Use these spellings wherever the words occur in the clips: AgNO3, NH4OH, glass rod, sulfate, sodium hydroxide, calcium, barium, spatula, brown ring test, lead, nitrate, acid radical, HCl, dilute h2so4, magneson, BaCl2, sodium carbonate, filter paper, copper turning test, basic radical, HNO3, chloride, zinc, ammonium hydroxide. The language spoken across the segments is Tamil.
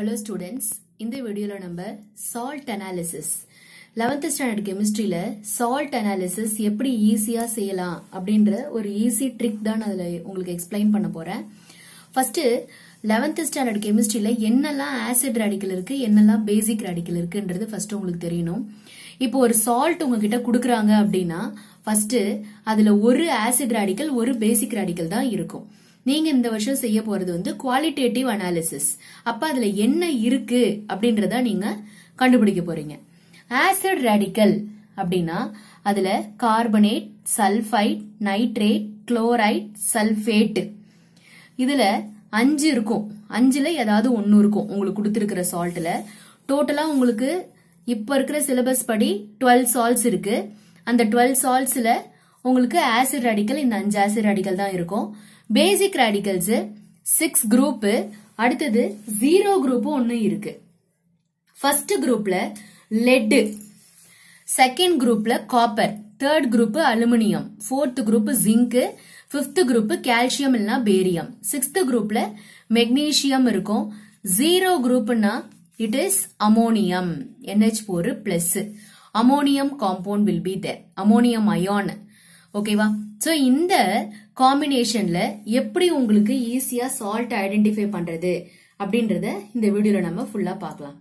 Hello students, in this video number salt analysis. 11th standard chemistry la salt analysis eppadi easy ah seiyala abindra or easy trick dhaan adula ungalku explain panna poren. First 11th standard chemistry la ennala acid radical irukku ennala basic radical irukku endradhu first ungalku theriyanum. இப்போ ஒரு salt உங்ககிட்ட குடுக்குறாங்க அப்படினா first அதுல ஒரு acid radical ஒரு basic radical தான் இருக்கும். நீங்க இந்த வருஷம் செய்ய போறது வந்து குவாலிட்டேட்டிவ் அனாலிசிஸ். அப்ப அதுல என்ன இருக்கு அப்படின்றத நீங்க கண்டுபிடிக்க போறீங்க. ஆசிட் ரேடிக்கல் அப்படினா அதுல carbonate, sulphite, nitrate, chloride, sulphate இதுல 5 இருக்கும். 5ல ஏதாவது ஒன்னு இருக்கும். உங்களுக்கு கொடுத்திருக்கிற சால்ட்ல டோட்டலா உங்களுக்கு இப்ப இருக்கிற சிலபஸ் படி 12 சால்ட்ஸ் இருக்கு. அந்த 12 சால்ட்ஸ்ல உங்களுக்கு ஆசிட் ரேடிக்கல் இந்த 5 ஆசிட் ரேடிக்கல் தான் இருக்கும். Basic radicals 6 group அடுத்தது 0 group ஒன்னு இருக்கு. First groupல lead, second groupல copper, third group aluminium, fourth group zinc, fifth group calcium இல்லனா barium, sixth groupல magnesium இருக்கும். 0 groupனா it is ammonium NH4+. Ammonium compound will be there. Ammonium ion. ஓகேவா? சோ இந்த காம்பினேஷன்ல எப்படி உங்களுக்கு ஈஸியா சால்ட் ஐடென்டிஃபை பண்றது அப்படின்றத இந்த வீடியோல நம்ம ஃபுல்லா பார்க்கலாம்.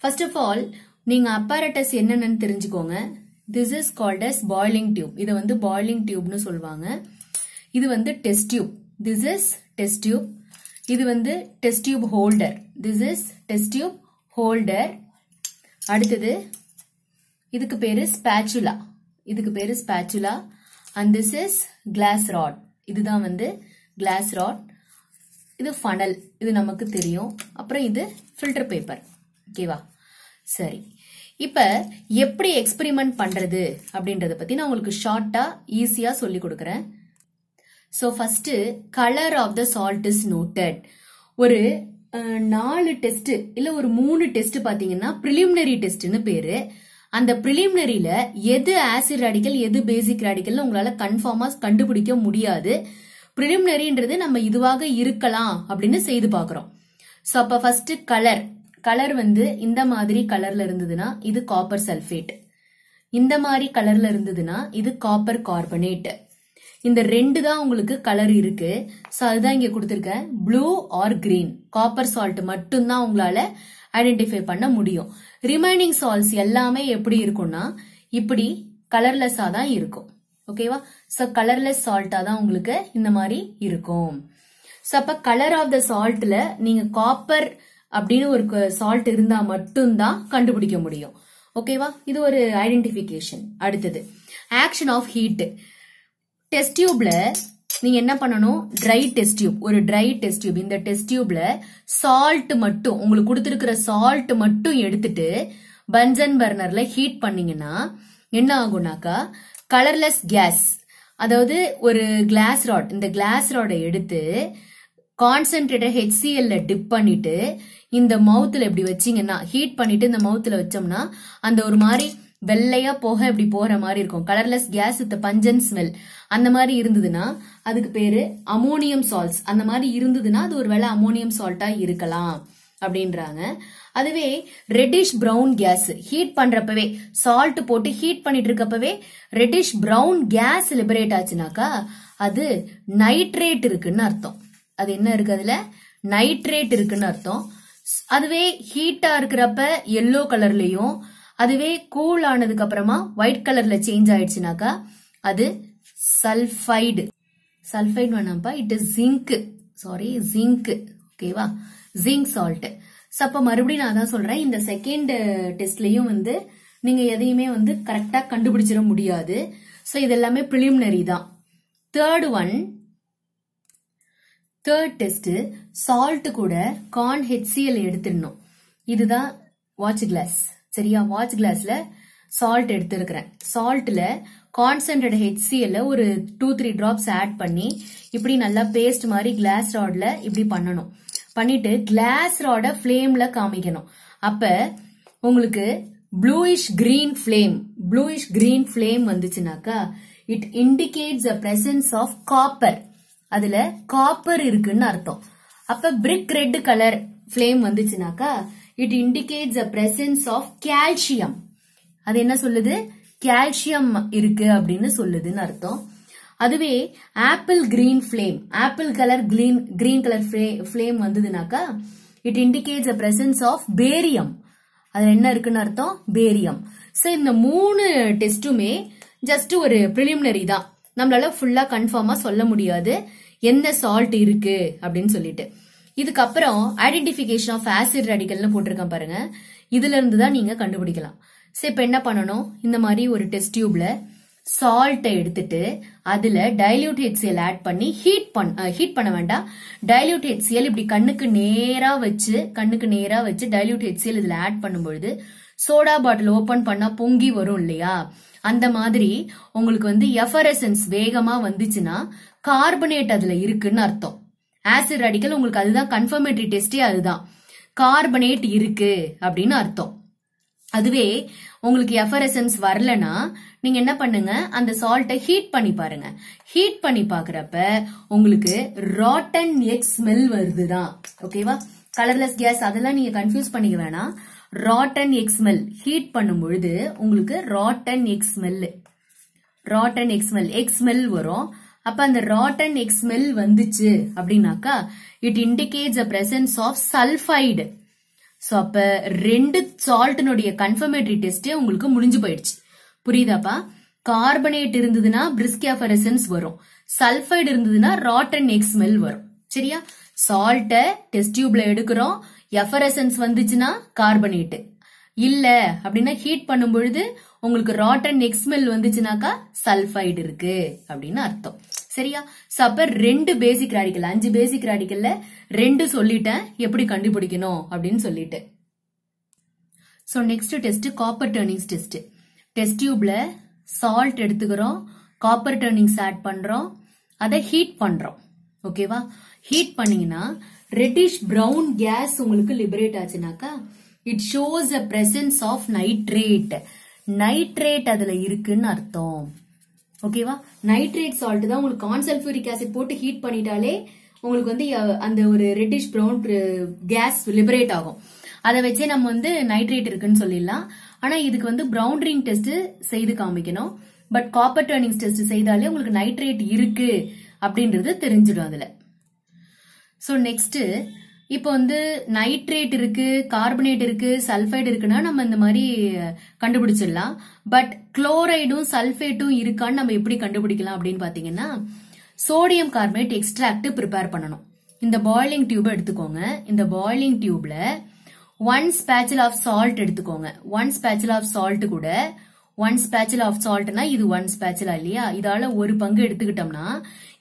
ஃபர்ஸ்ட் ஆஃப் ஆல் நீங்க அப்பாரட்டஸ் என்னன்னு தெரிஞ்சுக்கோங்க. This is called as boiling tube. இது வந்து பாயிலிங் டியூப்னு சொல்வாங்க. இது வந்து test tube. This is test tube. இது வந்து test tube holder. This is test tube holder. அடுத்து இதுக்கு பேரு spatula. And this is glass rod. இதுதான் வந்து glass rod. இது funnel. இது நமக்கு தெரியும். அப்புறம் இது filter paper. ஓகேவா? சரி. இப்ப எப்படி எக்ஸ்பெரிமெண்ட் பண்றது அப்படின்றத பத்தி நான் உங்களுக்கு ஷார்ட்டா ஈஸியா சொல்லி கொடுக்கறேன். So first colour of the salt is noted. ஒரு 4 டெஸ்ட் இல்ல ஒரு 3 டெஸ்ட் பாத்தீங்கன்னா preliminary டெஸ்ட்னு பேரு. அந்த பிரிலிமினரியில எது ஆசிட் ரேடிக்கல் எது பேசிக் ரேடிக்கல் உங்களால கன்ஃபார்மா கண்டுபிடிக்க முடியாது. பிரிலிமினரின்றது நம்ம இதுவாக இருக்கலாம் அப்படின்னு செய்து பாக்குறோம். சோ அப்ப ஃபர்ஸ்ட் கலர். கலர் வந்து இந்த மாதிரி கலர்ல இருந்ததுன்னா இது காப்பர் சல்ஃபேட். இந்த மாதிரி கலர்ல இருந்ததுன்னா இது காப்பர் கார்பனேட். இந்த 2 தான் உங்களுக்கு கலர் இருக்கு. சோ அதுதான் இங்க கொடுத்திருக்கேன். Blue or green. Copper salt மட்டும்தான் உங்களால ஐடென்டிஃபை பண்ண முடியும். ரிமைனிங் சால்ட்ஸ் எல்லாமே எப்படி இருக்கும்னா இப்படி கலர்லெஸ்ஸா தான் இருக்கும். ஓகேவா? சோ கலர்லெஸ் சால்ட்டா தான் உங்களுக்கு இந்த மாதிரி இருக்கும். சோ அப்ப கலர் ஆஃப் த சால்ட்ல நீங்க காப்பர் அப்படின்னு ஒரு சால்ட் இருந்தா மட்டும்தான் கண்டுபிடிக்க முடியும். ஓகேவா? இது ஒரு ஐடென்டிஃபிகேஷன். அடுத்தது ஆக்ஷன் ஆஃப் ஹீட். டெஸ்ட் டியூப்ல நீங்க என்ன பண்ணணும்? Dry test tube. ஒரு ட்ரை டெஸ்ட் டியூப். இந்த டெஸ்ட் டியூப்ல சால்ட் மட்டும் உங்களுக்கு கொடுத்திருக்கிற சால்ட் மட்டும் எடுத்துட்டு பன்சன் பர்னர்ல ஹீட் பண்ணீங்கன்னா என்ன ஆகும்னாக்கா கலர்லெஸ் கேஸ். அதாவது ஒரு கிளாஸ் ராட். இந்த கிளாஸ் ராடை எடுத்து கான்சென்ட்ரேட்டட் HCl டிப் பண்ணிட்டு இந்த மவுத்ல இப்படி வச்சீங்கன்னா ஹீட் பண்ணிட்டு இந்த மவுத்ல வச்சோம்னா அந்த ஒரு மாதிரி வெள்ளையா போக இப்படி போற மாதிரி இருக்கும். Colourless gas with pungent smell அந்த மாதிரி இருந்ததுன்னா அதுக்கு பேரு அமோனியம் சால்ட்ஸ். அந்த மாதிரி இருந்ததுன்னா அது ஒருவேளை அமோனியம் சால்ட்டா இருக்கலாம் அப்படின்றாங்க. அதுவே ரெட்டிஷ் பிரவுன் கேஸ் ஹீட் பண்றப்பவே சால்ட் போட்டு ஹீட் பண்ணிட்டு இருக்கப்பவே ரெட்டிஷ் பிரவுன் கேஸ் லிபரேட் ஆச்சுனாக்கா அது நைட்ரேட் இருக்குன்னு அர்த்தம். அது என்ன இருக்கு? அதுல நைட்ரேட் இருக்குன்னு அர்த்தம். அதுவே ஹீட்டா இருக்கிறப்ப எல்லோ கலர்லயும் அதுவே கூல் ஆனதுக்கு அப்புறமா ஒயிட் கலர்ல சேஞ்ச் ஆயிடுச்சுனாக்கா அது சல்ஃபைடு. சல்ஃபைடு வேணாம்ப்பா, it is zinc. Sorry, zinc. ஓகேவா? Zinc salt. அப்ப மறுபடியும் நான் தான் சொல்றேன், இந்த செகண்ட் டெஸ்ட்லயும் வந்து நீங்க எதையுமே வந்து கரெக்டா கண்டுபிடிச்சிட முடியாது. சோ இது எல்லாமே பிரிலிமினரி தான். Third one, third test salt கூட கான் HCl எடுத்துடணும். இதுதான் வாட்ச் கிளாஸ். சரியா? வாட்ச் கிளாஸ்ல சால்ட் எடுத்துருக்கிறேன். சால்ட்ல கான்சென்ட்ரேட் HCl ஒரு 2-3 டிராப்ஸ் ஆட் பண்ணி இப்படி நல்லா பேஸ்ட் மாதிரி கிளாஸ் ராட்ல இப்படி பண்ணணும். பண்ணிட்டு கிளாஸ் ராட ஃபிளேம்ல காமிக்கணும். அப்ப உங்களுக்கு bluish green flame. Bluish green flame வந்துச்சுனாக்கா it indicates the presence of copper. அதுல காப்பர் இருக்குன்னு அர்த்தம். அப்ப brick red colour flame vandhuchinaaka, it indicates the presence of calcium. அது என்ன சொல்லுது? calcium இருக்கு அப்படின்னு சொல்லுதுன்னு அர்த்தம். அதுவே apple green flame, apple colour green colour flame வந்ததுனாக்கா it indicates the presence of barium. அது என்ன இருக்குன்னு அர்த்தம்? பேரியம். சோ இந்த மூணு டெஸ்டுமே ஜஸ்ட் ஒரு பிரிலிமினரி தான், நம்மளால ஃபுல்லா கன்ஃபார்மா சொல்ல முடியாது எந்த சால்ட் இருக்கு அப்படின்னு சொல்லிட்டு. இதுக்கப்புறம் ஐடென்டிபிகேஷன் ஆஃப் ஆசிட் ரேடிகல்னு போட்டிருக்கேன் பாருங்க, இதுல இருந்து தான் நீங்க கண்டுபிடிக்கலாம். சோ இப்ப என்ன பண்ணணும், இந்த மாதிரி ஒரு டெஸ்ட் டியூப்ல சால்ட்டை எடுத்துட்டு அதுல டைல்யூட் HCl ஆட் பண்ணி ஹீட் பண்ண வேண்டாம், டைல்யூட் HCl இப்படி கண்ணுக்கு நேரா வச்சு டைல்யூட் HCl இதுல ஆட் பண்ணும்பொழுது சோடா பாட்டில் ஓபன் பண்ணா பொங்கி வரும் இல்லையா, அந்த மாதிரி உங்களுக்கு வந்து எஃபரசன்ஸ் வேகமா வந்துச்சுன்னா கார்பனேட் அதுல இருக்குன்னு அர்த்தம். ஆசிட் ரேடிக்கல் உங்களுக்கு அதுதான் கன்ஃபர்மேட்டரி டெஸ்டே, அதுதான் கார்பனேட் இருக்கு அப்படின்னு அர்த்தம். அதுவே உங்களுக்கு எஃபரசன்ஸ் வரலனா நீங்க என்ன பண்ணுங்க, அந்த சால்ட்டை ஹீட் பண்ணி பாருங்க. ஹீட் பண்ணி பாக்குறப்ப உங்களுக்கு ராட்டன் எக் ஸ்மெல் வருதுதான். ஓகேவா, கலர்லெஸ் கேஸ் அதெல்லாம் நீங்க கன்ஃபியூஸ் பண்ணிக்க வேணாம். ராட்டன் எக் ஸ்மெல், ஹீட் பண்ணும் பொழுது உங்களுக்கு ராட்டன் எக் ஸ்மெல் வரும். அப்ப அந்த ராட்டன் எக் ஸ்மெல் வந்துச்சு அப்படின்னாக்கா it indicates the presence of sulphide. So அப்ப ரெண்டு சால்ட்டினுடைய கன்ஃபர்மேட்டரி டெஸ்டே உங்களுக்கு முடிஞ்சு போயிடுச்சு. புரியுதாப்பா? கார்பனேட் இருந்ததுன்னா பிரிஸ்க் எஃபரசன்ஸ் வரும், சல்ஃபைடு இருந்ததுன்னா ராட்டன் எக் ஸ்மெல் வரும். சரியா? சால்ட்ட டெஸ்ட் டியூப்ல எடுக்கிறோம், எஃபரசன்ஸ் வந்துச்சுன்னா கார்பனேட், இல்ல அப்படின்னா ஹீட் பண்ணும் பொழுது உங்களுக்கு ராட்டன் எக் ஸ்மெல் வந்துச்சுனாக்கா சல்ஃபைடு இருக்கு அப்படின்னு அர்த்தம். சரியா? சோ அப்ப ரெண்டு பேசிக் ரேடிக்கல், 5 பேசிக் ரேடிக்கல்ல 2 சொல்லிட்டேன் எப்படி கண்டுபிடிக்கணும் அப்படின்னு சொல்லிட்டு. So next test copper turnings test. Test டியூப்ல சால்ட் எடுத்துக்கிறோம், காப்பர் டர்னிங்ஸ் ஆட் பண்றோம், அதை ஹீட் பண்றோம். ஓகேவா? ஹீட் பண்ணீங்கன்னா ரெட்டிஷ் பிரவுன் கேஸ் உங்களுக்கு லிபரேட் ஆச்சுனாக்கா it shows the presence of nitrate அதுல இருக்குன்னு அர்த்தம். ஓகேவா? நைட்ரேட் சால்ட் தான் உங்களுக்கு கான்சல்ஃபியூரிக் ஆசிட் போட்டு ஹீட் பண்ணிட்டாலே உங்களுக்கு வந்து அந்த ஒரு ரெட்டிஷ் பிரவுன் கேஸ் லிபரேட் ஆகும். அதை வச்சே நம்ம வந்து நைட்ரேட் இருக்குன்னு சொல்லிடலாம். ஆனா இதுக்கு வந்து brown ring டெஸ்ட் செய்து காமிக்கணும். பட் காப்பர் டர்னிங் டெஸ்ட் செய்தாலே உங்களுக்கு நைட்ரேட் இருக்கு அப்படின்றது தெரிஞ்சிடும் அதுல. சோ நெக்ஸ்ட் இப்போ வந்து நைட்ரேட் இருக்கு, கார்பனேட் இருக்கு, சல்ஃபைடு இருக்குன்னா நம்ம இந்த மாதிரி கண்டுபிடிச்சிடலாம். பட் குளோரைடும் சல்ஃபேட்டும் இருக்கான்னு நம்ம எப்படி கண்டுபிடிக்கலாம் அப்படின்னு பாத்தீங்கன்னா சோடியம் கார்பனேட் எக்ஸ்ட்ராக்ட் ப்ரிப்பேர் பண்ணணும். இந்த பாய்லிங் டியூப் எடுத்துக்கோங்க, இந்த பாய்லிங் டியூப்ல 1 spatula of salt எடுத்துக்கோங்க. 1 spatula of salt கூட 1 spatula of saltனா இது 1 spatula இல்லையா, இதால 1 பங்கு எடுத்துக்கிட்டோம்னா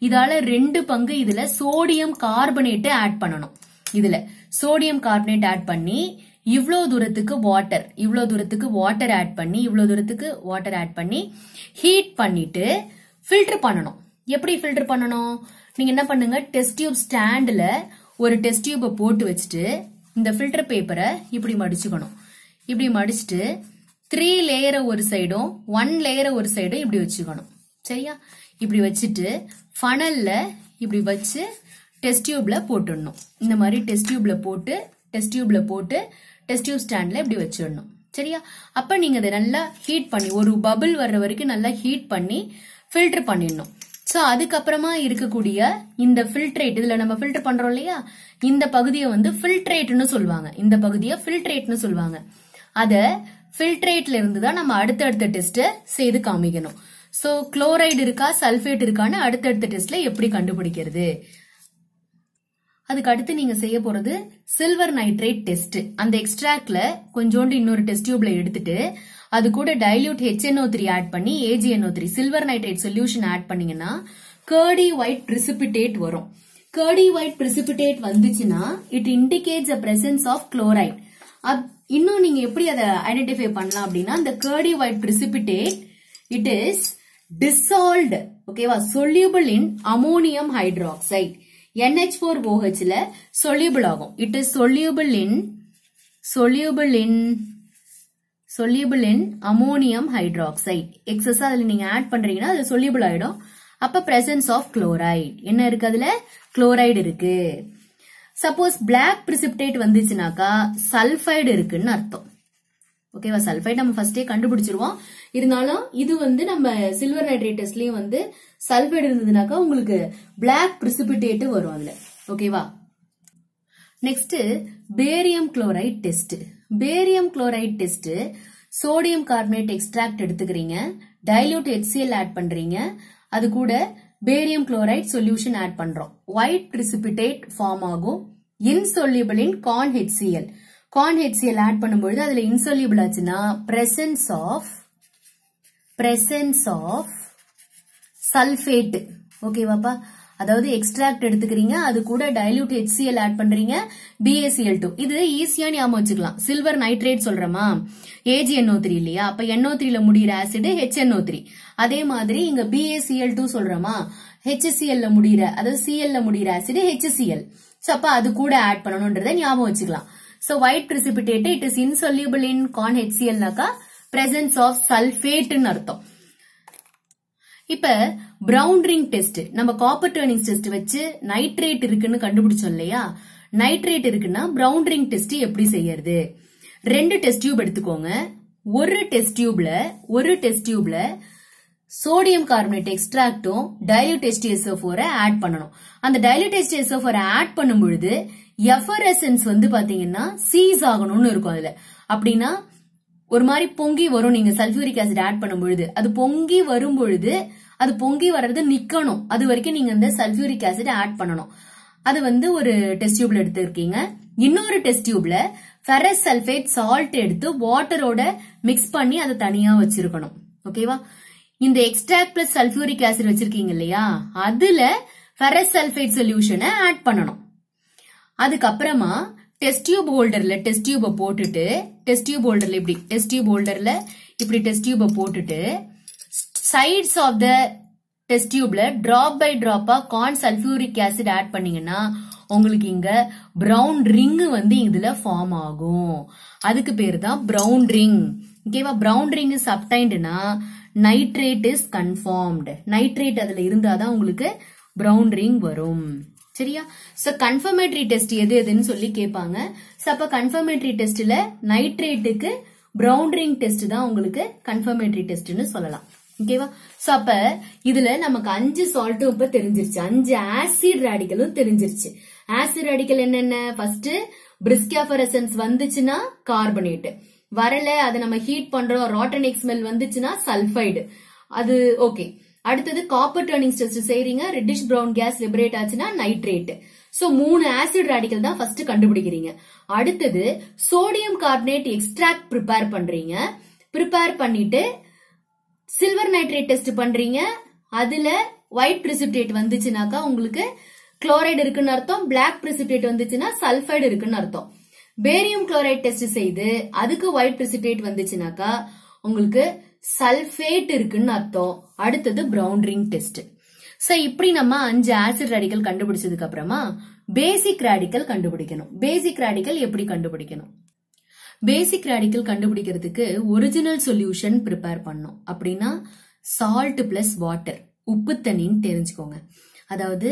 இதால 2 பங்கு இதுல சோடியம் கார்பனேட்டை ஆட் பண்ணணும். இதுல சோடியம் கார்பனேட் ஆட் பண்ணி இவ்வளவு தூரத்துக்கு வாட்டர் ஆட் பண்ணி ஹீட் பண்ணிட்டு ஃபில்டர் பண்ணணும். எப்படி ஃபில்டர் பண்ணணும்? நீங்க என்ன பண்ணுங்க, டெஸ்ட் டியூப் ஸ்டாண்ட்ல ஒரு டெஸ்ட் டியூப போட்டு வச்சுட்டு இந்த ஃபில்டர் பேப்பரை இப்படி மடிச்சுக்கணும். இப்படி மடிச்சுட்டு 3 லேயரை ஒரு சைடும் 1 லேயரை ஒரு சைடும் இப்படி வச்சுக்கணும். சரியா? இப்படி வச்சுட்டு ஃபனல்ல இப்படி வச்சு டெஸ்ட் டியூப்ல போட்டுடணும். இந்த மாதிரி டெஸ்ட் டியூப்ல போட்டு டெஸ்ட் டியூப் ஸ்டாண்ட்ல இப்படி வச்சிடணும். சரியா? அப்ப நீங்க அதை நல்லா ஹீட் பண்ணி ஒரு பபிள் வர்ற வரைக்கும் நல்லா ஹீட் பண்ணி ஃபில்டர் பண்ணிடணும். சோ அதுக்கப்புறமா இருக்கக்கூடிய இந்த ஃபில்ட்ரேட், இதுல நம்ம ஃபில்டர் பண்றோம் இல்லையா, இந்த பகுதியை வந்து ஃபில்ட்ரேட்னு சொல்லுவாங்க, அத ஃபில்ட்ரேட்ல இருந்துதான் நம்ம அடுத்தடுத்த டெஸ்ட் செய்து காமிக்கணும். சோ குளோரைடு இருக்கா சல்ஃபேட் இருக்கான்னு அடுத்தடுத்த டெஸ்ட்ல எப்படி கண்டுபிடிக்கிறது? அதுக்கு அடுத்து நீங்க செய்ய போறது சில்வர் நைட்ரேட் டெஸ்ட். அந்த எக்ஸ்ட்ராக்ட்ல கொஞ்சோண்டு இன்னொரு டெஸ்ட் டியூப்ல எடுத்துட்டு அது கூட டைல்யூட் HNO3 ஆட் பண்ணி AgNO3 silver nitrate solution add பண்ணீங்கன்னா கர்டி ஒயிட் பிரிசிபிடேட் வரும். கர்டி ஒயிட் பிரிசிபிடேட் வந்துச்சுன்னா it indicates the presence of chloride. இன்னும் நீங்க எப்படி அதை ஐடென்டிஃபை பண்ணலாம் அப்படின்னா இந்த curdy white precipitate it is dissolved, ஓகேவா, soluble in ammonium hydroxide, NH4OH ல soluble ஆகும். It is soluble in ammonium hydroxide. எக்ஸஸா அதுல நீங்க ஆட் பண்றீங்கன்னா அது soluble ஆயிடும். அப்ப presence of chloride, என்ன இருக்கு அதுல? chloride இருக்கு. Suppose black precipitate வந்துச்சுனாக்கா sulfide இருக்குன்னு அர்த்தம். ஓகேவா, sulfide நம்ம ஃபர்ஸ்டே கண்டுபிடிச்சிருவோம். இருந்தாலும் இது வந்து நம்ம சில்வர் நைட்ரேட் டெஸ்ட்லயும் வந்து sulfide இருந்ததுனாக்கா உங்களுக்கு black precipitate வரும் அதுல. ஓகேவா, next barium chloride test. Barium chloride test sodium carbonate extract எடுத்துக்கிறீங்க, dilute HCl add பண்றீங்க, அது கூட barium chloride solution add பண்றோம், white precipitate form ஆகும். insoluble in corn HCl add பண்ணும்போது அதுல insoluble ஆச்சுன்னா presence of sulfate. ஓகே வாப்பா, அதாவது எக்ஸ்ட்ராக்ட் எடுத்துக்கிறீங்க, அது கூட dilute HCl ஆட் பண்றீங்க, BaCl2. இது ஈஸியா ஞாபகம் வச்சுக்கலாம். சில்வர் நைட்ரேட் சொல்றமா AgNO3 இல்லையா, அப்ப NO3ல முடியிற ஆசிட் HNO3. அதே மாதிரி இங்க BaCl2 சொல்றமா HCl முடியிற, அதாவது Cl முடியிற ஆசிட் HCl. சோ அப்ப அது கூட ஆட் பண்ணணும்ன்றத ஞாபகம் வச்சுக்கலாம். So white precipitate it is insoluble in corn HCl னாக்கா presence of sulfate ன்னு அர்த்தம். இப்ப brown ring test, நம்ம copper turning test வச்சு nitrate இருக்குன்னு கண்டுபிடிச்சோம் இல்லையா, nitrate இருக்குன்னா brown ring test எப்படி செய்யறது? ரெண்டு டெஸ்ட் டியூப் எடுத்துக்கோங்க, ஒரு டெஸ்ட் டியூப்ல சோடியம் கார்பனேட் எக்ஸ்ட்ராக்டும் dilute h2so4 ஆட் பண்ணணும். அந்த dilute h2so4 ஆட் பண்ணும்பொழுது எஃபரசன்ஸ் வந்து பாத்தீங்கன்னா சீஸ் ஆகணும்னு இருக்கும் அதுல. அப்படின்னா ஒரு மாதிரி பொங்கி வரும், நீங்க சல்ஃபியூரிக் ஆசிட் ஆட் பண்ணும்பொழுது அது பொங்கி வரும் பொழுது அது பொங்கி வர்றது நிக்கணும், அது வரைக்கும் நீங்க இந்த சல்ஃபியூரிக் ஆசிட் ஆட் பண்ணணும். அது வந்து ஒரு டெஸ்ட் டியூப்ல எடுத்து இருக்கீங்க. இன்னொரு டெஸ்ட் டியூப்ல ஃபெரஸ் சல்ஃபேட் சால்ட் எடுத்து வாட்டரோட மிக்ஸ் பண்ணி அதை தனியா வச்சிருக்கணும். ஓகேவா, இந்த எக்ஸ்ட்ராக்ட் பிளஸ் சல்ஃபியூரிக் ஆசிட் வச்சிருக்கீங்க இல்லையா, அதுல ஃபெரஸ் சல்ஃபேட் சொல்யூஷனை ஆட் பண்ணணும். அதுக்கப்புறமா டெஸ்ட் டியூப் ஹோல்டர்ல இப்படி டெஸ்ட் டியூப போட்டுட்டு சைட்ஸ் ஆஃப் த டெஸ்ட் டியூப்ல டிராப் பை டிராப்பா கார்ன் சல்ஃபியூரிக் ஆசிட் ஆட் பண்ணீங்கன்னா உங்களுக்கு இங்க பிரவுன் ரிங் வந்து இதுல ஃபார்ம் ஆகும். அதுக்கு பேரு தான் பிரவுன் ரிங். ஓகேவா, பிரவுன் ரிங் இஸ் அப்டைன்டுனா நைட்ரேட் இஸ் கன்ஃபார்ம்டு. நைட்ரேட் அதுல இருந்தாதான் உங்களுக்கு பிரவுன் ரிங் வரும். சரியா, சோ கன்ஃபர்மேட்டரி டெஸ்ட் எது எதுன்னு சொல்லி கேட்பாங்க. சோ அப்ப கன்ஃபர்மேட்டரி டெஸ்ட்ல நைட்ரேட்டுக்கு பிரவுன் ரிங் டெஸ்ட் தான் உங்களுக்கு கன்ஃபர்மேட்டரி டெஸ்ட்னு சொல்லலாம். ஓகேவா, சோ அப்ப இதுல நமக்கு 5 சால்ட்டும் இப்ப தெரிஞ்சிருச்சு, 5 ஆசிட் ரேடிக்கலும் தெரிஞ்சிருச்சு. ஆசிட் ரேடிக்கல் என்னென்ன? ஃபர்ஸ்ட் பிரிஸ்கா ஃபெரசன்ஸ் வந்துச்சுன்னா கார்பனேட், வரல அதை நம்ம ஹீட் பண்றோம், ராட்டனிக் ஸ்மெல் வந்துச்சுன்னா சல்ஃபைடு, அது ஓகே. அடுத்தது காப்பர் டர்னிங் டெஸ்ட் செய்றீங்க, ரெட்டிஷ் பிரவுன் கேஸ் லிபரேட் ஆச்சுன்னா நைட்ரேட். சோ 3 ஆசிட் ரேடிக்கல் தான் ஃபர்ஸ்ட் கண்டுபிடிக்கிறீங்க. அடுத்தது சோடியம் கார்பனேட் எக்ஸ்ட்ராக்ட் ப்ரிப்பேர் பண்ணிட்டு சில்வர் நைட்ரேட் டெஸ்ட் பண்றீங்க, அதுல ஒயிட் பிரிசிபிடேட் வந்துச்சுனாக்கா உங்களுக்கு குளோரைடு இருக்குன்னு அர்த்தம், பிளாக் பிரிசிபிடேட் வந்துச்சுன்னா சல்ஃபைடு இருக்குன்னு அர்த்தம். பேரியம் குளோரைட் டெஸ்ட் செய்து அதுக்கு ஒயிட் பிரிசிபிடேட் வந்துச்சுனாக்கா உங்களுக்கு சல்ஃபேட் இருக்குன்னு அர்த்தம். அடுத்தது பிரவுன் ரிங் டெஸ்ட். சோ இப்படி நம்ம 5 ஆசிட் ரேடிக்கல் கண்டுபிடிச்சதுக்கு அப்புறமா பேசிக் ரேடிக்கல் கண்டுபிடிக்கணும். பேசிக் ரேடிக்கல் எப்படி கண்டுபிடிக்கணும்? பேசிக் ரேடிக்கல் கண்டுபிடிக்கிறதுக்கு ஒரிஜினல் சொல்யூஷன் ப்ரிப்பேர் பண்ணோம். அப்படின்னா சால்ட் பிளஸ் வாட்டர், உப்பு தண்ணின்னு தெரிஞ்சுக்கோங்க. அதாவது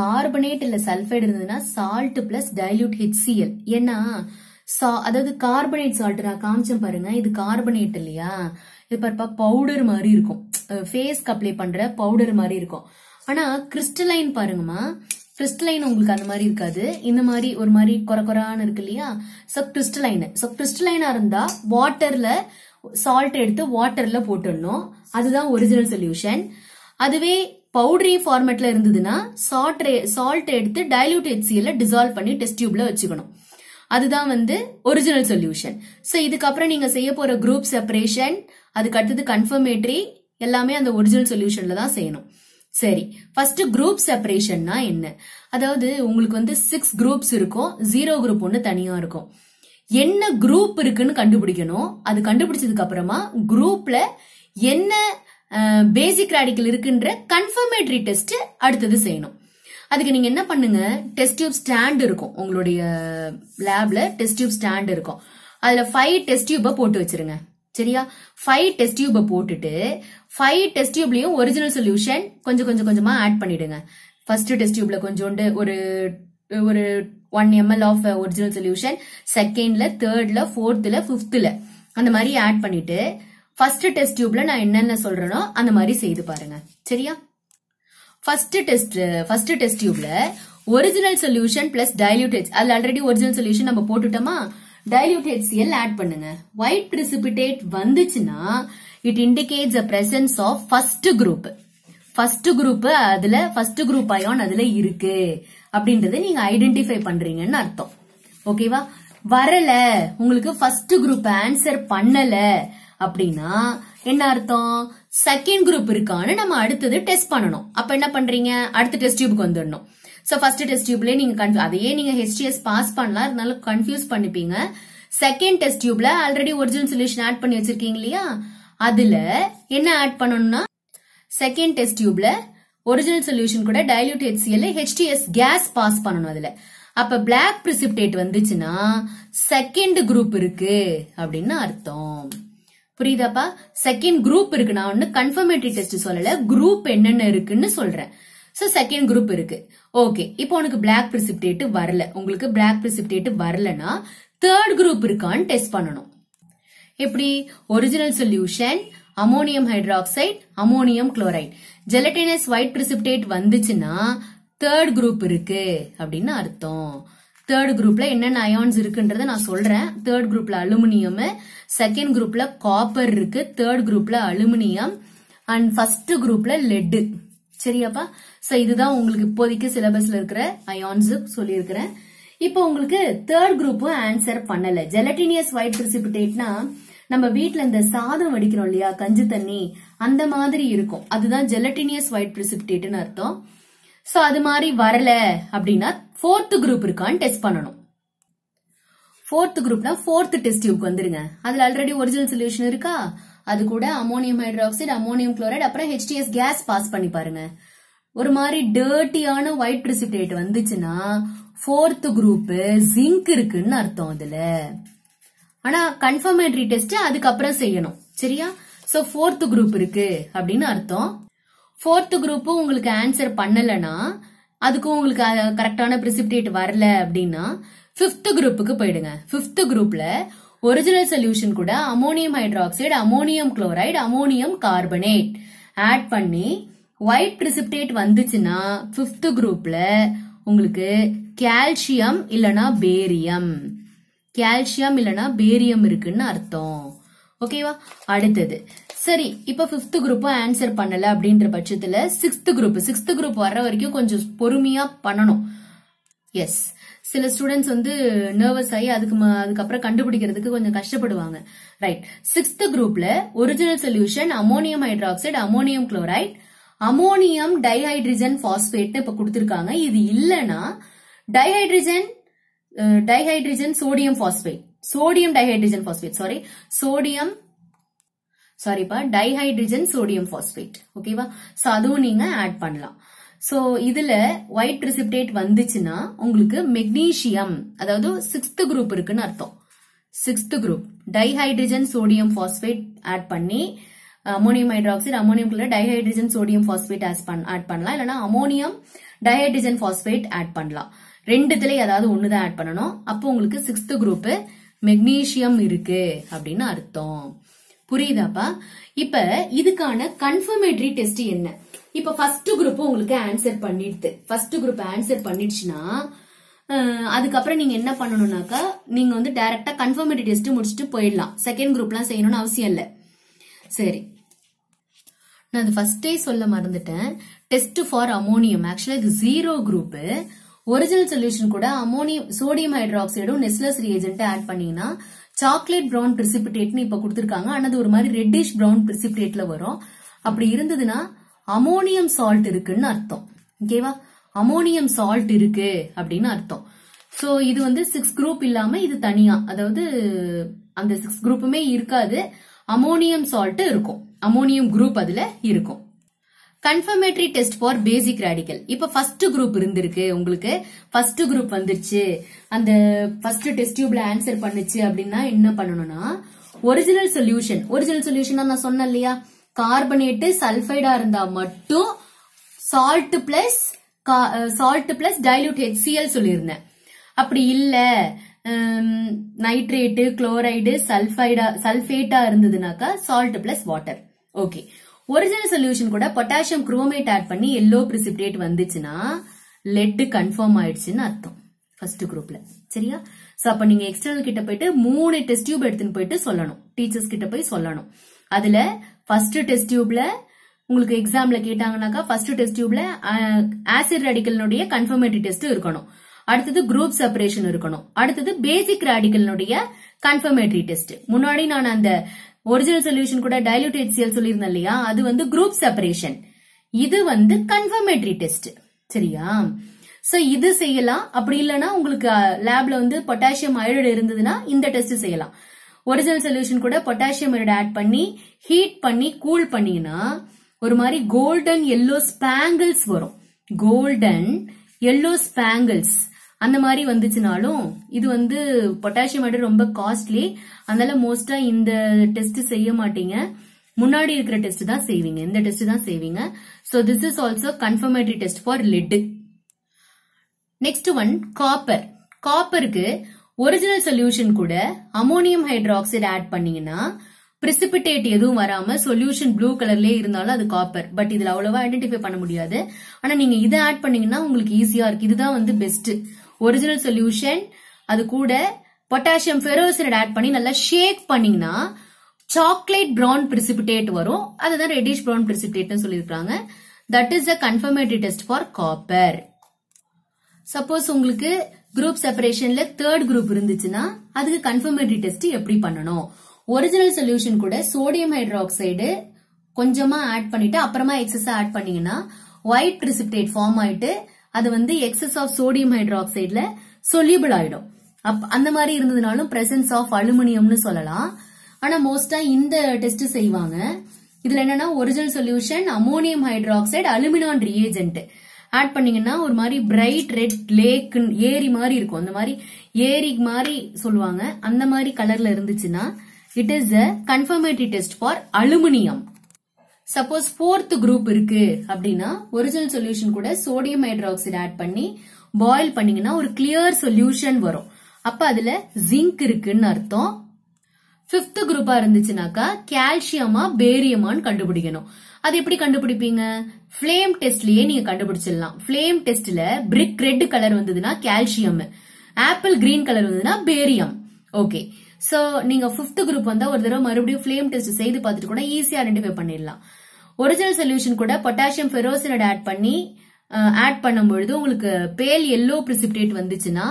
கார்பனேட் இல்ல சல்ஃபைடு இருந்ததுன்னா சால்ட் பிளஸ் டைல்யூட் ஹெச்சிஎல். ஏன்னா அதாவது கார்பனேட் சால்ட் நான் காமிச்சேன் பாருங்க, இது கார்பனேட் இல்லையா, இது பாருப்பா பவுடர் மாதிரி இருக்கும், ஃபேஸ்க்கு அப்ளை பண்ற பவுடர் மாதிரி இருக்கும். ஆனா கிறிஸ்டலைன் பாருங்கம்மா, கிறிஸ்டலைன் உங்களுக்கு அந்த மாதிரி இருக்காது, இந்த மாதிரி ஒரு மாதிரி கொரகொரான்னு இருக்கு இல்லையா, சோ கிறிஸ்டலைன். சோ கிறிஸ்டலைனா இருந்தா வாட்டர்ல சால்ட் எடுத்து வாட்டர்ல போட்டுடணும், அதுதான் ஒரிஜினல் சொல்யூஷன். அதுவே பவுடரி ஃபார்மேட்ல இருந்ததுன்னா சால்ட் எடுத்து டைல்யூட் HCl டிசால்வ் பண்ணி டெஸ்ட் டியூப்ல வச்சுக்கணும், அதுதான் வந்து ஒரிஜினல் சொல்யூஷன். சோ இதுக்கப்புறம் நீங்க செய்ய போற குரூப் செப்பரேஷன், அதுக்கு அடுத்தது கன்ஃபர்மேட்டரி, எல்லாமே அந்த ஒரிஜினல் சொல்யூஷன்ல தான் செய்யணும். சரி, ஃபர்ஸ்ட் குரூப் செப்பரேஷன்னா என்ன? அதாவது உங்களுக்கு வந்து 6 குரூப்ஸ் இருக்கும், 0 குரூப் ஒன்னு தனியா இருக்கும். என்ன குரூப் இருக்குன்னு கண்டுபிடிக்கணும். அது கண்டுபிடிச்சதுக்கு அப்புறமா குரூப்ல என்ன பேசிக் ரேடிக்கல் இருக்குன்ற கன்ஃபர்மேட்டரி டெஸ்ட் அடுத்தது செய்யணும். அதுக்கு நீங்க என்ன பண்ணுங்க, டெஸ்ட் டியூப் ஸ்டாண்ட் இருக்கும் உங்களுடைய லேப்ல, டெஸ்ட் டியூப் ஸ்டாண்ட் இருக்கும், அதுல 5 டெஸ்ட் டியூப போட்டு வச்சிருங்க. சரியா, 5 டெஸ்ட் டியூப போட்டுட்டு 5 டெஸ்ட் டியூப்லயும் ஒரிஜினல் சொல்யூஷன் கொஞ்சம் கொஞ்சமா ஆட் பண்ணிடுங்க. ஃபர்ஸ்ட் டெஸ்ட் டியூப்ல கொஞ்சோண்டு ஒரு 1 ml of original solution, second la, third la, fourth la, fifth la and mari add pannittu first test tube la na enna solrano and mari seidu paarenga seriya. First test tube la original solution plus dilute H. All already original solution நம்ம போட்டுட்டோமா, dilute HCl add பண்ணுங்க. White precipitate வந்துச்சுனா it indicates the presence of first group. First group அதுல first group ion அதுல இருக்கு அப்படின்றதை நீங்க ஐடென்டிஃபை பண்றீங்கன்னு அர்த்தம். ஓகேவா? வரல உங்களுக்கு first group ஆன்சர் பண்ணல அப்படின்னா என்ன அர்த்தம்? செகண்ட் குரூப் இருக்கான்னு நம்ம அடுத்தது டெஸ்ட் பண்ணணும். அப்ப என்ன பண்றீங்க? அடுத்த டெஸ்ட் டியூப்க்கு வந்துடணும். சோ ஃபர்ஸ்ட் டெஸ்ட் டியூப்ல நீங்க அதையே நீங்க HTS பாஸ் பண்ணலாம், இருந்தாலும் கன்ஃபியூஸ் பண்ணிப்பீங்க. செகண்ட் டெஸ்ட் டியூப்ல ஆல்ரெடி ஒரிஜினல் சொல்யூஷன் ஆட் பண்ணி வச்சிருக்கீங்க இல்லையா, அதுல என்ன ஆட் பண்ணணும்னா செகண்ட் டெஸ்ட் டியூப்ல ஒரிஜினல் சொல்யூஷன் கூட dilute HCl HTS gas pass பண்ணணும். அதுல அப்ப பிளாக் பிரிசிபிடேட் வந்துச்சுன்னா செகண்ட் குரூப் இருக்கு அப்படின்னு அர்த்தம். புரியுதாப்பா? செகண்ட் குரூப் இருக்கு, நான் ஒன்னு கன்ஃபர்மேட்டரி டெஸ்ட் சொல்லல, குரூப் என்னென்ன இருக்குன்னு சொல்றேன். சோ செகண்ட் குரூப் இருக்கு. ஓகே, இப்போ உனக்கு பிளாக் பிரிசிபிடேட் வரல, உங்களுக்கு பிளாக் பிரிசிபிடேட் வரலனா தேர்ட் குரூப் இருக்கான்னு டெஸ்ட் பண்ணணும். எப்படி? Original solution ammonium hydroxide, ammonium chloride, gelatinous white precipitate வந்துச்சுன்னா தேர்ட் குரூப் இருக்கு அப்படின்னு அர்த்தம். தேர்ட் குரூப்ல என்னென்ன அயான்ஸ் இருக்குன்றத நான் சொல்றேன். தேர்ட் குரூப்ல அலுமினியம், செகண்ட் குரூப்ல காப்பர் இருக்கு, தேர்ட் குரூப்ல அலுமினியம் அண்ட் ஃபர்ஸ்ட் குரூப்ல லெட். சரியாப்பா? சோ இதுதான் உங்களுக்கு இப்போதைக்கு சிலபஸ்ல இருக்கிற அயான்ஸ் சொல்லியிருக்கிறேன். இப்போ உங்களுக்கு தேர்ட் குரூப்பும் ஆன்சர் பண்ணல. ஜெலட்டினியஸ் ஒயிட் பிரிசிபிடேட்னா நம்ம வீட்டுல இந்த சாதம் வடிக்கிறோம் இல்லையா, கஞ்சி தண்ணி அந்த மாதிரி இருக்கும், அதுதான் ஜெலட்டினியஸ் ஒயிட் பிரிசிபிடேட்னு அர்த்தம். சோ அது மாதிரி வரல அப்படின்னா ஃபோர்த் குரூப் இருக்கான்னு டெஸ்ட் பண்ணணும். ஃபோர்த் குரூப்னா ஃபோர்த் டெஸ்ட் டியூப்க்கு வந்துருங்க. அதுல ஆல்ரெடி ஒரிஜினல் சொல்யூஷன் இருக்கா, அது கூட அமோனியம் ஹைட்ராக்சைடு, அமோனியம் குளோரைடு, அப்புறம் HTS கேஸ் பாஸ் பண்ணி பாருங்க. ஒரு மாதிரி டர்ட்டியான ஒயிட் பிரிசிபிடேட் வந்துச்சுன்னா ஃபோர்த் குரூப் ஜிங்க் இருக்குன்னு அர்த்தம் அதுல. ஆனா கன்ஃபர்மேட்டரி டெஸ்ட் அதுக்கப்புறம் செய்யணும். சரியா? சோ ஃபோர்த் குரூப் இருக்கு அப்படின்னு அர்த்தம். ஃபோர்த் குரூப்பும் உங்களுக்கு ஆன்சர் பண்ணலன்னா, அதுக்கும் உங்களுக்கு கரெக்டான பிரிசிபிடேட் வரல அப்படின்னா ஃபிஃப்த் குரூப்புக்கு போயிடுங்க. ஃபிஃப்த் குரூப்ல ஒரிஜினல் சொல்யூஷன் கூட ammonium hydroxide, ammonium chloride, ammonium carbonate add பண்ணி ஒயிட் பிரிசிபிடேட் வந்துச்சுன்னா ஃபிஃப்த் குரூப்ல உங்களுக்கு கால்சியம் இல்லனா பேரியம், கால்சியம் இல்லனா பேரியம் இருக்குன்னு அர்த்தம். ஓகேவா? அடுத்தது சரி, இப்ப பிப்த் குரூப் ஆன்சர் பண்ணல அப்படின்ற பட்சத்துல சிக்ஸ்த் குரூப் வர்ற வரைக்கும் கொஞ்சம் பொறுமையா பண்ணணும். எஸ், சில ஸ்டூடெண்ட்ஸ் வந்து நர்வஸ் ஆகி அதுக்கப்புறம் கண்டுபிடிக்கிறதுக்கு கொஞ்சம் கஷ்டப்படுவாங்க. ரைட், சிக்ஸ்த் குரூப்ல original solution ammonium hydroxide, ammonium chloride, ammonium dihydrogen phosphate இப்ப கொடுத்திருக்காங்க. இது இல்லனா டைஹைட்ரஜன் டைஹைட்ரஜன் சோடியம் பாஸ்பேட். ஓகேவா? சோ அதுவும் நீங்க ஆட் பண்ணலாம். சோ இதுல ஒயிட் பிரிசிபிடேட் வந்துச்சுன்னா உங்களுக்கு மெக்னீசியம், அதாவது சிக்ஸ்த் குரூப் இருக்குன்னு அர்த்தம். Sixth group dihydrogen sodium phosphate add பண்ணி ammonium hydroxide, ammonium chloride, dihydrogen sodium phosphate add பண்ணலாம், இல்லனா அமோனியம் டைஹைட்ரஜன் பாஸ்பேட் ஆட் பண்ணலாம். ரெண்டுத்துல ஏதாவது ஒண்ணுதான் ஆட் பண்ணணும். அப்போ உங்களுக்கு சிக்ஸ்த் குரூப் மெக்னீசியம் இருக்கு அப்படின்னு அர்த்தம். புரியுதாப்பா? இப்ப இதுக்கான கன்ஃபர்மேட்டரி டெஸ்ட் என்ன? இப்ப ஃபர்ஸ்ட் குரூப் உங்களுக்கு ஆன்சர் பண்ணிடுது, ஃபர்ஸ்ட் குரூப் ஆன்சர் பண்ணிடுச்சுன்னா அதுக்கப்புறம் நீங்க என்ன பண்ணணும்னாக்கா, நீங்க வந்து டைரக்டா கன்ஃபர்மேட்டரி டெஸ்ட் முடிச்சுட்டு போயிடலாம். செகண்ட் குரூப் எல்லாம் செய்யணும்னு அவசியம் இல்ல. சரி, நான் அது ஃபர்ஸ்டே சொல்ல மறந்துட்டேன். டெஸ்ட் ஃபார் அமோனியம், ஆக்சுவலா இது 0 குரூப். ஒரிஜினல் சொல்யூஷன் கூட அமோனியம் சோடியம் ஹைட்ராக்சைடும் நெஸ்லஸ் ரியேஜென்ட் ஆட் பண்ணீங்கன்னா சாக்லேட் பிரவுன் பிரிசிபிடேட்னு இப்ப கொடுத்திருக்காங்க. ஆனது ஒரு மாதிரி ரெட்டிஷ் பிரவுன் பிரிசிபிடேட்ல வரும். அப்படி இருந்ததுன்னா அமோனியம் சால்ட் இருக்குன்னு அர்த்தம். ஓகேவா? அமோனியம் சால்ட் இருக்கு அப்படின்னு அர்த்தம். சோ இது வந்து சிக்ஸ் குரூப் இல்லாம இது தனியா, அதாவது அந்த சிக்ஸ் குரூப்புமே இருக்காது, அமோனியம் சால்ட் இருக்கும், அமோனியம் குரூப் அதுல இருக்கும். Confirmatory test for basic radical. இப்ப ஃபர்ஸ்ட் குரூப் இருந்திருக்கு, உங்களுக்கு ஃபர்ஸ்ட் குரூப் வந்துருச்சு, அந்த ஃபர்ஸ்ட் டெஸ்ட் டியூப்ல ஆன்சர் பண்ணுச்சு அப்படின்னா என்ன பண்ணணும்னா ஒரிஜினல் சொல்யூஷன் நான் சொன்னேன் இல்லையா, கார்பனேட் சல்பைடா இருந்தா மட்டும் salt plus salt plus dilute HCl சொல்லிருந்தேன். அப்படி இல்ல நைட்ரேட் chloride சல்ஃபேட்டா இருந்ததுனாக்கா salt plus water. Okay, original solution கூட பொட்டாசியம் குரோமேட் ஆட் பண்ணி yellow precipitate வந்துச்சுன்னா lead கன்ஃபார்ம் ஆயிடுச்சுன்னு அர்த்தம் ஃபர்ஸ்ட் குரூப்ல. சரியா? சோ அப்ப நீங்க எக்ஸ்டர்னல் கிட்ட போயிட்டு 3 டெஸ்ட் டியூப் எடுத்துன்னு போயிட்டு சொல்லணும், டீச்சர்ஸ் கிட்ட போய் சொல்லணும். அதுல ஃபர்ஸ்ட் டெஸ்ட் டியூப்ல உங்களுக்கு எக்ஸாம்ல கேட்டாங்கன்னாக்கா ஃபர்ஸ்ட் டெஸ்ட் டியூப்ல ஆசிட் ரேடிக்கல்னுடைய கன்ஃபர்மேட்டரி டெஸ்ட் இருக்கணும், அடுத்தது குரூப் செப்பரேஷன் இருக்கணும், அடுத்தது பேசிக் ரேடிக்கல்னுடைய கன்ஃபர்மேட்டரி டெஸ்ட். முன்னாடி நான் அந்த ஒரிஜினல் சொல்யூஷன் கூட டைல்யூட் HCl சொல்லியிருந்தேன் இல்லையா, அது வந்து குரூப் செப்பரேஷன், இது வந்து கன்ஃபர்மேட்டரி டெஸ்ட். சரியா? சோ இது செய்யலாம். அப்படி இல்லைன்னா உங்களுக்கு லேப்ல வந்து பொட்டாசியம் அயோடைடு இருந்ததுன்னா இந்த டெஸ்ட் செய்யலாம். ஒரிஜினல் சொல்யூஷன் கூட பொட்டாசியம் அயோடைடு ஆட் பண்ணி ஹீட் பண்ணி கூல் பண்ணீங்கன்னா ஒரு மாதிரி கோல்டன் எல்லோ ஸ்பாங்கிள்ஸ் வரும். கோல்டன் எல்லோ ஸ்பாங்கிள்ஸ் அந்த மாதிரி வந்துச்சுனாலும் இது வந்து பொட்டாசியம் அயோடைடு ரொம்ப காஸ்ட்லி, அதனால மோஸ்டா இந்த டெஸ்ட் செய்ய மாட்டீங்க, முன்னாடி இருக்கிற டெஸ்ட் தான் செய்வீங்க, இந்த டெஸ்ட் தான் செய்வீங்க. So this is also confirmatory test for lead. Next one copper. காப்பருக்கு ஒரிஜினல் சொல்யூஷன் கூட அமோனியம் ஹைட்ராக்சைடு ஆட் பண்ணீங்கன்னா பிரிசிபிடேட் எதுவும் வராம சொல்யூஷன் ப்ளூ கலர்லயே இருந்தாலும் அது காப்பர். பட் இதுல அவ்வளவா ஐடென்டிஃபை பண்ண முடியாது. ஆனா நீங்க இதை ஆட் பண்ணீங்கன்னா உங்களுக்கு ஈஸியா இருக்கு. இதுதான் வந்து பெஸ்ட். ஒரிஜினல் சொல்யூஷன் அது கூட பொட்டாசியம் ஃபெரோசைடு ஆட் பண்ணி நல்லா ஷேக் பண்ணீங்கன்னா சாக்லேட் பிரவுன் பிரிசிபிடேட் வரும். அதுதான் ரெட்டிஷ் பிரவுன் பிரிசிபிடேட்னு சொல்லியிருக்காங்க. That is a confirmatory test for copper. Suppose உங்களுக்கு குரூப் செப்பரேஷன்ல தேர்ட் குரூப் இருந்துச்சுன்னா அதுக்கு கன்ஃபர்மேட்டரி டெஸ்ட் எப்படி பண்ணணும்? ஒரிஜினல் சொல்யூஷன் கூட சோடியம் ஹைட்ராக்சைடு கொஞ்சமா ஆட் பண்ணிட்டு அப்புறமா எக்ஸஸ் ஆட் பண்ணீங்கன்னா ஒயிட் பிரிசிபிடேட் ஃபார்ம் ஆயிட்டு அது வந்து எக்ஸஸ் ஆஃப் சோடியம் ஹைட்ராக்சைடுல சொல்யூபிள் ஆயிடும். அந்த மாதிரி இருந்ததுனாலும் பிரசன்ஸ் ஆஃப் அலுமினியம்னு சொல்லலாம். ஆனா மோஸ்டா இந்த டெஸ்ட் செய்வாங்க. இதுல என்னன்னா original solution ammonium hydroxide aluminon reagent add பண்ணீங்கன்னா ஒரு மாதிரி பிரைட் ரெட் லேக் ஏரி மாதிரி இருக்கும். அந்த மாதிரி ஏரி மாதிரி சொல்லுவாங்க. அந்த மாதிரி கலர்ல இருந்துச்சுன்னா it is a confirmatory test for aluminium. Suppose fourth group இருக்கு அப்படின்னா ஒரிஜினல் சொல்யூஷன் கூட சோடியம் ஹைட்ராக்சைடு ஆட் பண்ணி பாயில் பண்ணீங்கன்னா ஒரு கிளியர் சொல்யூஷன் வரும். அப்ப அதுல ஜிங்க் இருக்குன்னு அர்த்தம். ஃபிஃப்த் குரூப்பா இருந்துச்சுனாக்கா கால்சியமா பேரியமான்னு கண்டுபிடிக்கணும். அது எப்படி கண்டுபிடிப்பீங்க? ஃபிளேம் டெஸ்ட்லயே நீங்க கண்டுபிடிச்சிடலாம். ஃபிளேம் டெஸ்ட்ல பிரிக் ரெட் கலர் வந்ததுன்னா கால்சியம், ஆப்பிள் கிரீன் கலர் வந்ததுன்னா பேரியம். ஓகே, சோ நீங்க பிப்த் குரூப் வந்தா ஒரு தடவை மறுபடியும் பிளேம் டெஸ்ட் செய்து பார்த்துட்டு கூட ஈஸியா ஐடென்டிஃபை பண்ணிடலாம். ஒரிஜினல் சொல்யூஷன் கூட பொட்டாசியம் ஃபெரோசைடு ஆட் பண்ணும்பொழுது உங்களுக்கு பேல் எல்லோ பிரிசிபிடேட் வந்துச்சுன்னா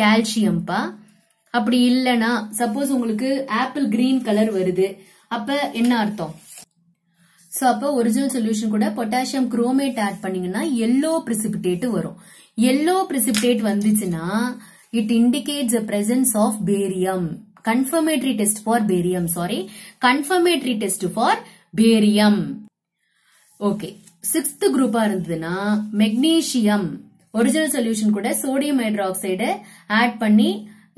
கால்சியம் பா. அப்படி இல்லனா சப்போஸ் உங்களுக்கு ஆப்பிள் கிரீன் கலர் வருது, அப்ப என்ன அர்த்தம்? சோ அப்ப ஒரிஜினல் சொல்யூஷன் கூட பொட்டாசியம் குரோமேட் ஆட் பண்ணீங்கன்னா எல்லோ பிரிசிபிடேட் வரும். எல்லோ பிரிசிபிடேட் வந்துச்சுன்னா it indicates the presence of barium. Confirmatory test for barium, sorry, confirmatory test for barium. Okay, sixth group arundhuna magnesium. Original solution kuda sodium hydroxide add panni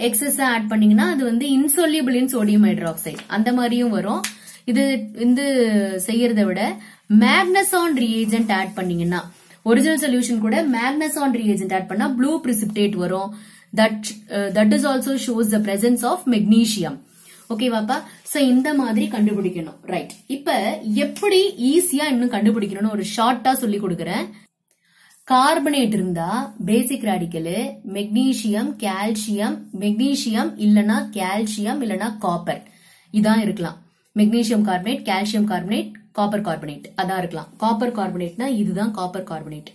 excess add pannina adu vandu insoluble in sodium hydroxide andha mariyum varum. Idu indu seiyirada vida magneson reagent add pannina original solution kuda magneson reagent add panna blue precipitate varum. That is also shows the presence of magnesium. Okay வாப்பா. சோ இந்த மாதிரி கண்டுபிடிக்கணும். ரைட், இப்ப எப்படி ஈஸியா இன்னும் கண்டுபிடிக்கணும்னு ஒரு ஷார்ட்டா சொல்லி கொடுக்கறேன். கார்பனேட் இருந்தா பேசிக் ராடிக்கல், மெக்னீசியம் இல்லனா கால்சியம் இல்லனா காப்பர் இதான் இருக்கலாம். Magnesium carbonate, calcium carbonate, copper carbonate அதான் இருக்கலாம். காப்பர் கார்பனேட்னா இதுதான் காப்பர் கார்பனேட்,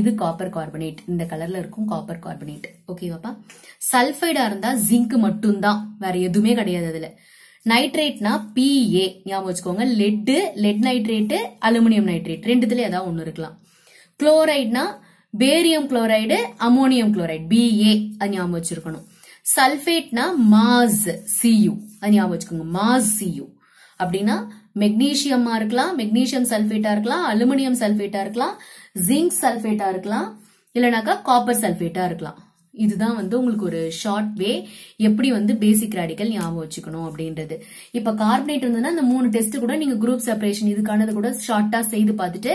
இது காப்பர் கார்பனேட், இந்த கலர்ல இருக்கும் காப்பர் கார்பனேட். ஓகேவாப்பா. சல்பைடா இருந்தா ஜிங்க் மட்டும் தான், வேற எதுவுமே கிடையாது. அதுல நைட்ரேட்னா PA ஞாபகம் வச்சுக்கோங்க. லெட் நைட்ரேட், அலுமினியம் நைட்ரேட் ரெண்டுத்துல ஏதாவது ஒண்ணு இருக்கலாம். குளோரைட்னா barium chloride, ammonium chloride BA அது ஞாபகம் வச்சிருக்கணும். சல்பேட்னா மாஸ் CU அது ஞாபகம் வச்சுக்கோங்க, மாஸ் CU. அப்படின்னா மெக்னீசியமா இருக்கலாம், மெக்னீசியம் சல்பேட்டா இருக்கலாம், அலுமினியம் சல்பேட்டா இருக்கலாம், ஜிங்க் சல்பேட்டா இருக்கலாம், இல்லனாக்கா காப்பர் சல்பேட்டா இருக்கலாம். இதுதான் வந்து உங்களுக்கு ஒரு ஷார்ட் வே எப்படி வந்து பேசிக் ராடிக்கல் ஞாபகம் வச்சுக்கணும் அப்படின்றது. இப்ப கார்பனேட் இருந்ததுன்னா இந்த 3 டெஸ்ட் கூட நீங்க குரூப் செப்பரேஷன் இதுக்கானது கூட ஷார்ட்டா செய்து பார்த்துட்டு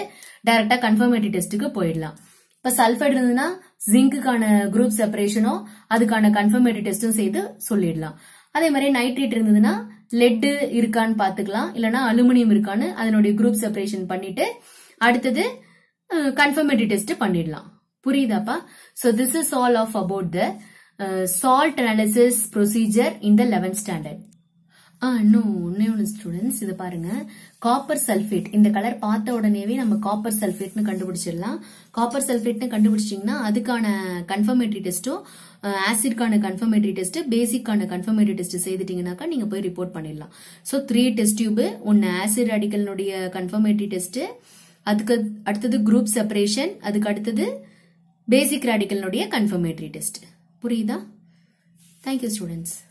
டைரக்டா கன்ஃபர்மேட்டரி டெஸ்ட்டுக்கு போயிடலாம். இப்ப சல்பேட் இருந்ததுன்னா ஜிங்க்கான குரூப் செப்பரேஷனோ அதுக்கான கன்ஃபர்மேட்டரி டெஸ்டும் செய்து சொல்லிடலாம். அதே மாதிரி நைட்ரேட் இருந்ததுன்னா லெட் இருக்கான்னு பாத்துக்கலாம், இல்லனா அலுமினியம் இருக்கான்னு அதனுடைய குரூப் செப்பரேஷன் பண்ணிட்டு அடுத்தது கன்ஃபர்மேட்டரி டெஸ்ட் பண்ணிடலாம். புரியுதாப்பா? So this is all of about the salt analysis procedure in the 11th standard. இன்னொன்னு ஸ்டூடெண்ட்ஸ் இதை பாருங்க, காப்பர் சல்பேட். இந்த கலர் பார்த்த உடனேவே நம்ம காப்பர் சல்பேட்னு கண்டுபிடிச்சிடலாம். காப்பர் சல்பேட்னு கண்டுபிடிச்சிங்கன்னா அதுக்கான கன்ஃபர்மேட்டரி டெஸ்ட்டும் ஆசிட்கான கன்ஃபர்மேட்டரி டெஸ்ட் பேசிக்கான கன்ஃபர்மேட்டரி டெஸ்ட் செய்துட்டீங்கன்னாக்கா நீங்க போய் ரிப்போர்ட் பண்ணிடலாம். சோ 3 டெஸ்ட் டியூப், ஒன்னு ஆசிட் ராடிக்கல்னுடைய கன்ஃபர்மேட்டரி டெஸ்ட், அதுக்கு அடுத்தது குரூப் செப்பரேஷன், அதுக்கு அடுத்தது பேசிக் ராடிக்கல்னுடைய கன்ஃபர்மேட்டரி டெஸ்ட். புரியுதா? Thank you, students.